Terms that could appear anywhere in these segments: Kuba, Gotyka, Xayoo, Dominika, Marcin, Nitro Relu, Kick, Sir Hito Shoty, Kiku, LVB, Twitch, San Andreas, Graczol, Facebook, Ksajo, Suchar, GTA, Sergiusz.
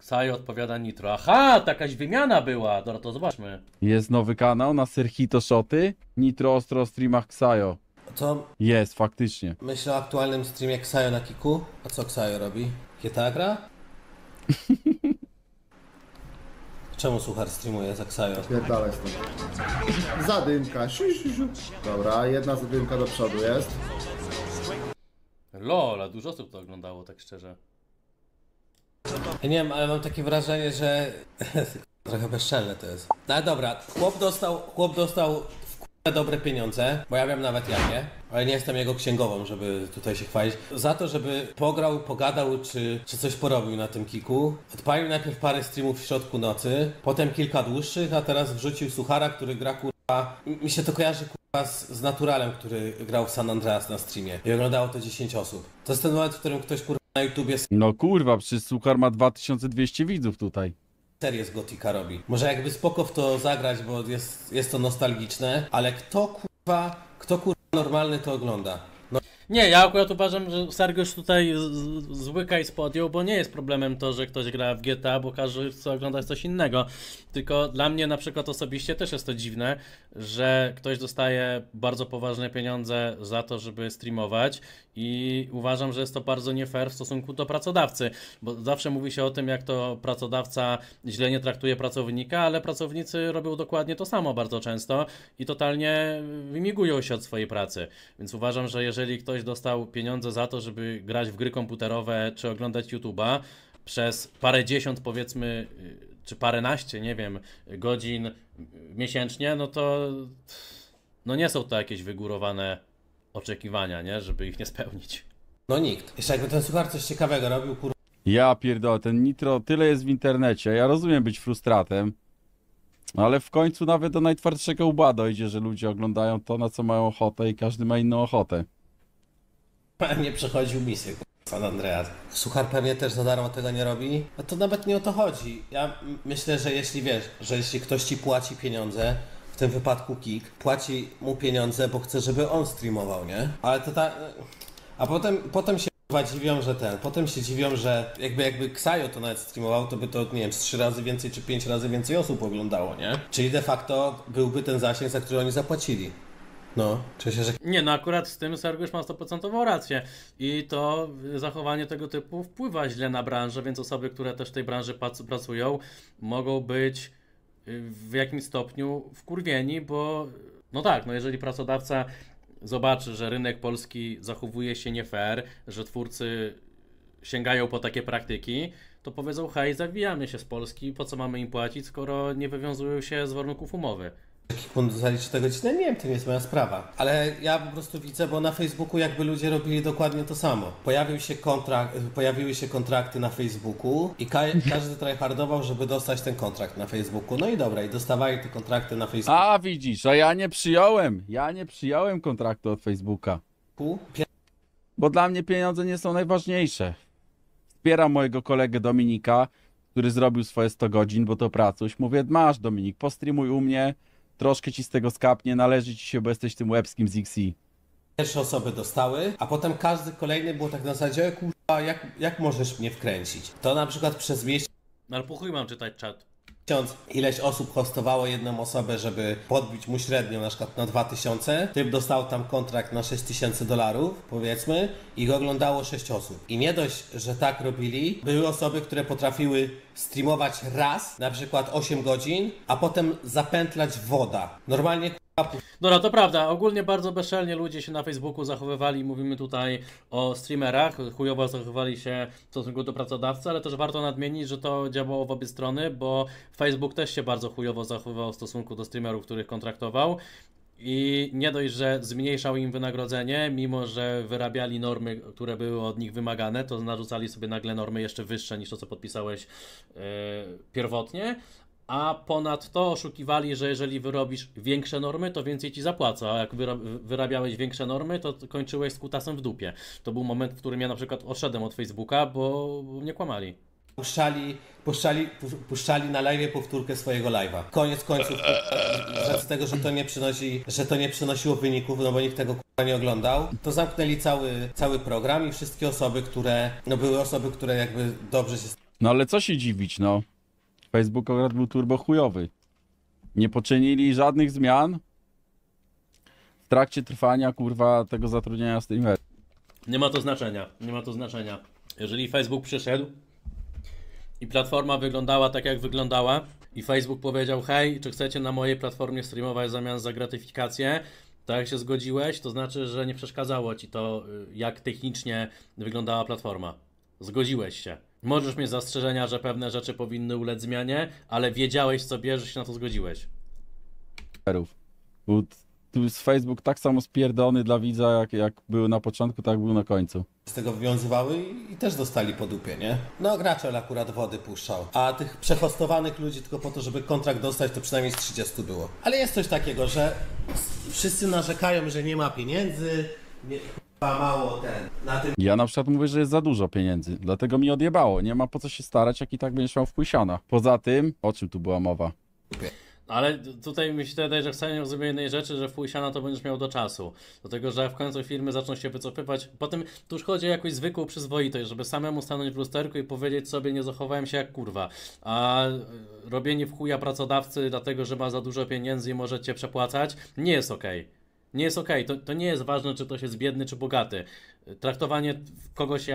Ksajo odpowiada Nitro. Aha, takaś wymiana była. Dobra, to zobaczmy. Jest nowy kanał na Sir Hito Shoty. Nitro ostro o streamach Ksajo. Co? Jest, faktycznie. Myślę o aktualnym streamie Ksajo na Kiku. A co Ksajo robi? GTA gra? Czemu Suchar streamuje za Ksajo? Pierdalaj stąd. Zadymka. Dobra, jedna zadymka do przodu jest. Lola, dużo osób to oglądało, tak szczerze. Ja nie wiem, ale mam takie wrażenie, że trochę bezczelne to jest. No ale dobra, chłop dostał w dobre pieniądze, bo ja wiem nawet jakie, ale nie jestem jego księgową, żeby tutaj się chwalić. Za to, żeby pograł, pogadał, czy coś porobił na tym Kiku. Odpalił najpierw parę streamów w środku nocy, potem kilka dłuższych, a teraz wrzucił Suchara, który gra kurwa... Mi się to kojarzy kurwa z Naturalem, który grał w San Andreas na streamie i oglądało to 10 osób. To jest ten moment, w którym ktoś kurwa na YouTubie... No kurwa, przecież Suchar ma 2200 widzów tutaj. Serię z Gotyka robi. Może jakby spoko w to zagrać, bo jest to nostalgiczne, ale kto kurwa normalny to ogląda? No. Nie, ja akurat uważam, że Sergiusz tutaj zły case podjął, bo nie jest problemem to, że ktoś gra w GTA, bo każdy chce oglądać coś innego. Tylko dla mnie na przykład osobiście też jest to dziwne, że ktoś dostaje bardzo poważne pieniądze za to, żeby streamować i uważam, że jest to bardzo nie fair w stosunku do pracodawcy, bo zawsze mówi się o tym, jak to pracodawca źle nie traktuje pracownika, ale pracownicy robią dokładnie to samo bardzo często i totalnie wymigują się od swojej pracy. Więc uważam, że jeżeli ktoś dostał pieniądze za to, żeby grać w gry komputerowe czy oglądać YouTube'a przez parędziesiąt, powiedzmy, czy paręnaście, nie wiem, godzin miesięcznie, no to no nie są to jakieś wygórowane oczekiwania, nie? Żeby ich nie spełnić. No nikt. Jeszcze jakby ten Suchar coś ciekawego robił, kurwa. Ja pierdolę, ten Nitro, tyle jest w internecie. Ja rozumiem być frustratem, ale w końcu nawet do najtwardszego łba dojdzie, że ludzie oglądają to, na co mają ochotę i każdy ma inną ochotę. Pewnie przechodził misję, San Andreas. Suchar pewnie też za darmo tego nie robi. A to nawet nie o to chodzi. Ja myślę, że jeśli wiesz, że jeśli ktoś ci płaci pieniądze, w tym wypadku Kick, płaci mu pieniądze, bo chce, żeby on streamował, nie? Ale to tak... A potem się dziwią, że ten... Potem się dziwią, że jakby Ksajo to nawet streamował, to by to, nie wiem, 3 razy więcej czy 5 razy więcej osób oglądało, nie? Czyli de facto byłby ten zasięg, za który oni zapłacili. No, że... Nie, no akurat z tym Sergiusz ma 100% rację i to zachowanie tego typu wpływa źle na branżę, więc osoby, które też w tej branży pracują, mogą być w jakimś stopniu wkurwieni, bo no tak, no jeżeli pracodawca zobaczy, że rynek polski zachowuje się nie fair, że twórcy sięgają po takie praktyki, to powiedzą hej, zawijamy się z Polski, po co mamy im płacić, skoro nie wywiązują się z warunków umowy. Jaki punkt zaliczy tego odcinek? Nie wiem, to nie jest moja sprawa. Ale ja po prostu widzę, bo na Facebooku jakby ludzie robili dokładnie to samo. Pojawiły się kontrakty na Facebooku i każdy tryhardował, żeby dostać ten kontrakt na Facebooku. No i dobra, i dostawali te kontrakty na Facebooku. A widzisz, a ja nie przyjąłem. Ja nie przyjąłem kontraktu od Facebooka. Bo dla mnie pieniądze nie są najważniejsze. Wspieram mojego kolegę Dominika, który zrobił swoje 100 godzin, bo to pracuś. Mówię, masz Dominik, postreamuj u mnie. Troszkę ci z tego skapnie, należy ci się, bo jesteś tym łebskim z XI. Pierwsze osoby dostały, a potem każdy kolejny było tak na zasadzie, kurwa, jak możesz mnie wkręcić? To na przykład przez miesiąc... Ale po chuj mam czytać czat. Ileś osób hostowało jedną osobę, żeby podbić mu średnią na przykład na 2000. Typ dostał tam kontrakt na $6000, powiedzmy, i go oglądało 6 osób. I nie dość, że tak robili, były osoby, które potrafiły streamować raz, na przykład 8 godzin, a potem zapętlać woda. Normalnie... Dobra, to prawda. Ogólnie bardzo bezczelnie ludzie się na Facebooku zachowywali, mówimy tutaj o streamerach, chujowo zachowywali się w stosunku do pracodawcy, ale też warto nadmienić, że to działało w obie strony, bo Facebook też się bardzo chujowo zachowywał w stosunku do streamerów, których kontraktował i nie dość, że zmniejszał im wynagrodzenie, mimo że wyrabiali normy, które były od nich wymagane, to narzucali sobie nagle normy jeszcze wyższe niż to, co podpisałeś pierwotnie. A ponadto oszukiwali, że jeżeli wyrobisz większe normy, to więcej ci zapłacą, a jak wyrabiałeś większe normy, to kończyłeś z kutasem w dupie. To był moment, w którym ja na przykład odszedłem od Facebooka, bo mnie kłamali. Puszczali na live powtórkę swojego live'a. Koniec końców, z tego, że to nie przynosiło wyników, no bo nikt tego nie oglądał, to zamknęli cały program i wszystkie osoby, które, no były osoby, które jakby dobrze się No ale co się dziwić, no. Facebook akurat był turbo chujowy. Nie poczynili żadnych zmian w trakcie trwania, kurwa, tego zatrudnienia streamera. Nie ma to znaczenia, nie ma to znaczenia. Jeżeli Facebook przyszedł i platforma wyglądała tak, jak wyglądała i Facebook powiedział, hej, czy chcecie na mojej platformie streamować w zamian za gratyfikację, to jak się zgodziłeś, to znaczy, że nie przeszkadzało ci to, jak technicznie wyglądała platforma. Zgodziłeś się. Możesz mieć zastrzeżenia, że pewne rzeczy powinny ulec zmianie, ale wiedziałeś sobie, że się na to zgodziłeś. Tu jest Facebook tak samo spierdolony dla widza, jak był na początku, tak był na końcu. Z tego wywiązywały i też dostali po dupie, nie? No Graczol akurat wody puszczał, a tych przehostowanych ludzi tylko po to, żeby kontrakt dostać, to przynajmniej z 30 było. Ale jest coś takiego, że wszyscy narzekają, że nie ma pieniędzy, mało na tym... Ja na przykład mówię, że jest za dużo pieniędzy, dlatego mi odjebało. Nie ma po co się starać, jak i tak będziesz miał w kusiona. Poza tym, o czym tu była mowa? Dupie. Ale tutaj mi się wydaje, że chcę zrobić jednej rzeczy, że w pół siana to będziesz miał do czasu. Dlatego, że w końcu firmy zaczną się wycofywać. Potem tu już chodzi o jakąś zwykłą przyzwoitość, żeby samemu stanąć w lusterku i powiedzieć sobie, nie zachowałem się jak kurwa. A robienie w chuja pracodawcy dlatego, że ma za dużo pieniędzy i może cię przepłacać, nie jest okej. Nie jest okej. To nie jest ważne, czy ktoś jest biedny, czy bogaty. Traktowanie kogoś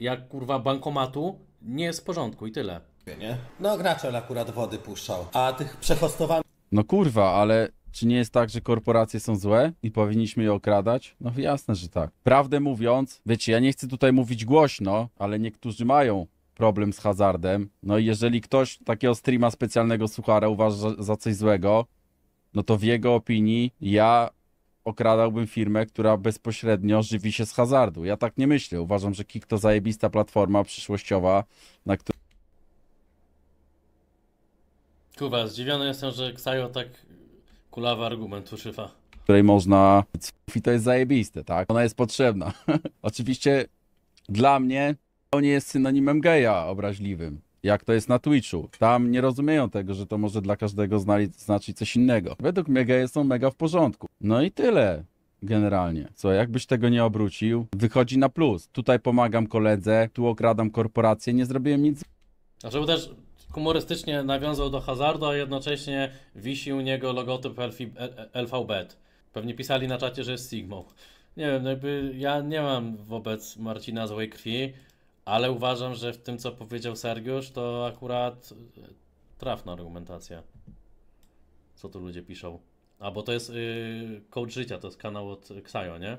jak kurwa bankomatu nie jest w porządku i tyle. Nie? No Graczol akurat wody puszczał, a tych przehostowanych... No kurwa, ale czy nie jest tak, że korporacje są złe i powinniśmy je okradać? No jasne, że tak. Prawdę mówiąc, wiecie, ja nie chcę tutaj mówić głośno, ale niektórzy mają problem z hazardem. No i jeżeli ktoś takiego streama specjalnego Suchara uważa za coś złego, no to w jego opinii ja okradałbym firmę, która bezpośrednio żywi się z hazardu. Ja tak nie myślę. Uważam, że Kick to zajebista platforma przyszłościowa, na której... Kuba, zdziwiony jestem, że Xayoo tak kulawy argument uszywa. Której można... I to jest zajebiste, tak? Ona jest potrzebna. Oczywiście dla mnie to nie jest synonimem geja obraźliwym, jak to jest na Twitchu. Tam nie rozumieją tego, że to może dla każdego znaczyć coś innego. Według mnie geje są mega w porządku. No i tyle generalnie. Co, jakbyś tego nie obrócił, wychodzi na plus. Tutaj pomagam koledze, tu okradam korporację, nie zrobiłem nic. A żeby też... Humorystycznie nawiązał do hazardu, a jednocześnie wisi u niego logotyp LVB. Pewnie pisali na czacie, że jest Sigmą. Nie wiem, jakby ja nie mam wobec Marcina złej krwi, ale uważam, że w tym, co powiedział Sergiusz, to akurat trafna argumentacja. Co tu ludzie piszą? A bo to jest Coach Życia, to jest kanał od Xayoo, nie?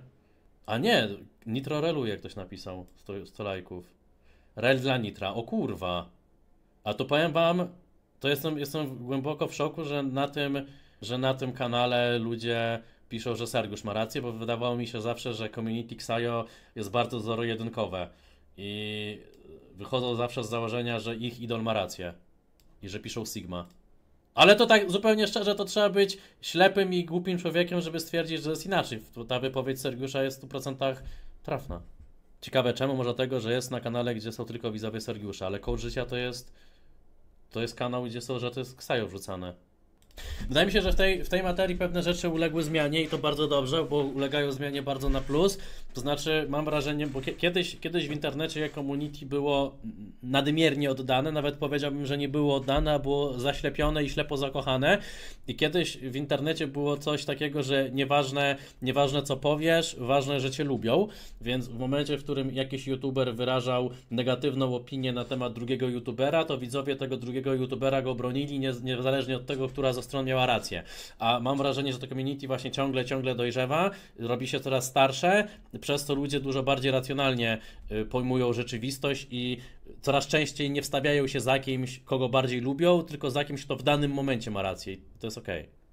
A nie, Nitro Relu, jak ktoś napisał, 100 lajków. Rel dla Nitra, o kurwa! A to powiem wam, to jestem głęboko w szoku, że na tym kanale ludzie piszą, że Sergiusz ma rację, bo wydawało mi się zawsze, że community Xayoo jest bardzo zero-jedynkowe i wychodzą zawsze z założenia, że ich idol ma rację i że piszą Sigma. Ale to tak zupełnie szczerze, to trzeba być ślepym i głupim człowiekiem, żeby stwierdzić, że jest inaczej. Ta wypowiedź Sergiusza jest w 100% trafna. Ciekawe czemu, może tego, że jest na kanale, gdzie są tylko widzowie Sergiusza, ale Coach Życia to jest... To jest kanał, gdzie są rzeczy z Xayoo wrzucane. Wydaje mi się, że w tej materii pewne rzeczy uległy zmianie i to bardzo dobrze, bo ulegają zmianie bardzo na plus. To znaczy mam wrażenie, bo kiedyś w internecie jak community było nadmiernie oddane, nawet powiedziałbym, że nie było oddane, a było zaślepione i ślepo zakochane. I kiedyś w internecie było coś takiego, że nieważne co powiesz, ważne, że cię lubią. Więc w momencie, w którym jakiś youtuber wyrażał negatywną opinię na temat drugiego youtubera, to widzowie tego drugiego youtubera go bronili, niezależnie od tego, która ze stron miała rację. A mam wrażenie, że to community właśnie ciągle dojrzewa, robi się coraz starsze, przez to ludzie dużo bardziej racjonalnie pojmują rzeczywistość i coraz częściej nie wstawiają się za kimś, kogo bardziej lubią, tylko za kimś, kto w danym momencie ma rację. I to jest okej.